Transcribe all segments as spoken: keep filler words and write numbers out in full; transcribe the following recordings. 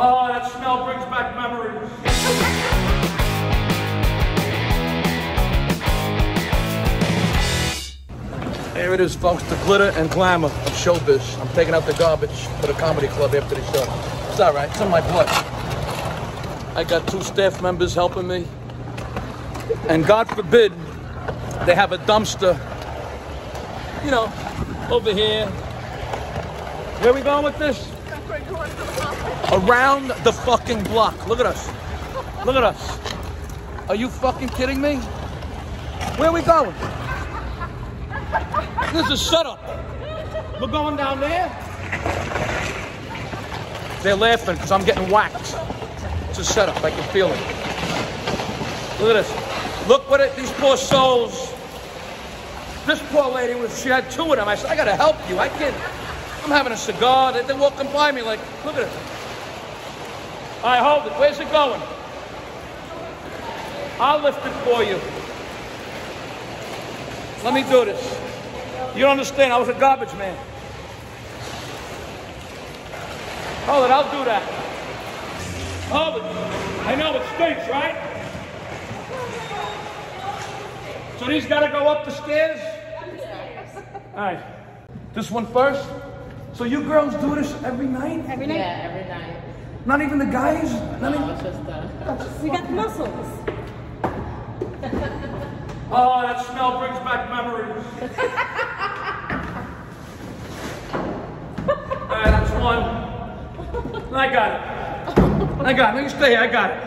Oh, that smell brings back memories. Here it is, folks, the glitter and glamour of showbiz. I'm taking out the garbage for the comedy club after the show. It's all right, it's in my blood. I got two staff members helping me. And God forbid, they have a dumpster, you know, over here. Where are we going with this? Around the fucking block. Look at us. Look at us. Are you fucking kidding me? Where are we going? This is a setup. We're going down there. They're laughing because I'm getting whacked. It's a setup. I can feel it. Look at this. Look what it, these poor souls. This poor lady, was, she had two of them. I said, I got to help you. I can't. I'm having a cigar. They're walking by me like, look at it. All right, hold it. Where's it going? I'll lift it for you. Let me do this. You don't understand. I was a garbage man. Hold it. I'll do that. Hold it. I know it stinks, right? So these got to go up the stairs? All right. This one first? So you girls do this every night? Every night? Yeah, every night. Not even the guys? Not no, even... it's just uh... We got muscles. Oh, that smell brings back memories. All right, that's one. I got it. I got it. You stay here. I got it. Oh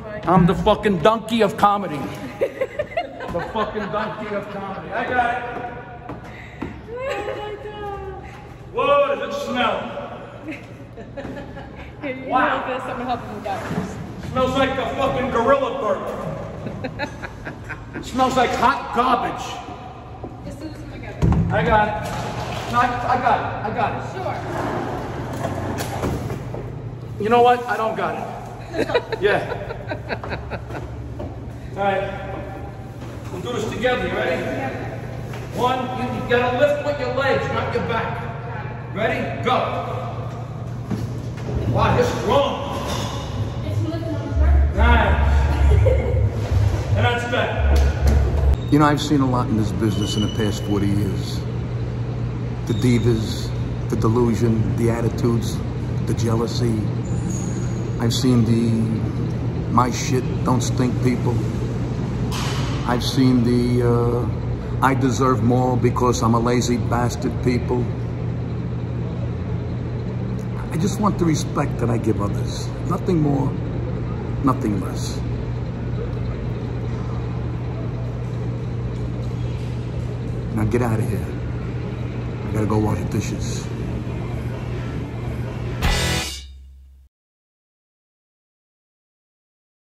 my God. I'm the fucking donkey of comedy. The fucking donkey of comedy. I got it. Oh my God. Whoa, does it smell? Here, you wow. Like this. I'm gonna help you with that. Smells like a fucking gorilla burger. It smells like hot garbage. As soon as I got it. I got it. No, I, I got it. I got it. Sure. You know what? I don't got it. Yeah. All right. We'll do this together. You ready? One, you, you gotta lift with your legs, not your back. Ready? Go. Wow, you're strong. It's lifting on the front. Nice. And that's that. You know, I've seen a lot in this business in the past forty years. The divas, the delusion, the attitudes, the jealousy. I've seen the my shit don't stink people. I've seen the uh, I deserve more because I'm a lazy bastard people. I just want the respect that I give others. Nothing more, nothing less. Now get out of here. I gotta go wash the dishes.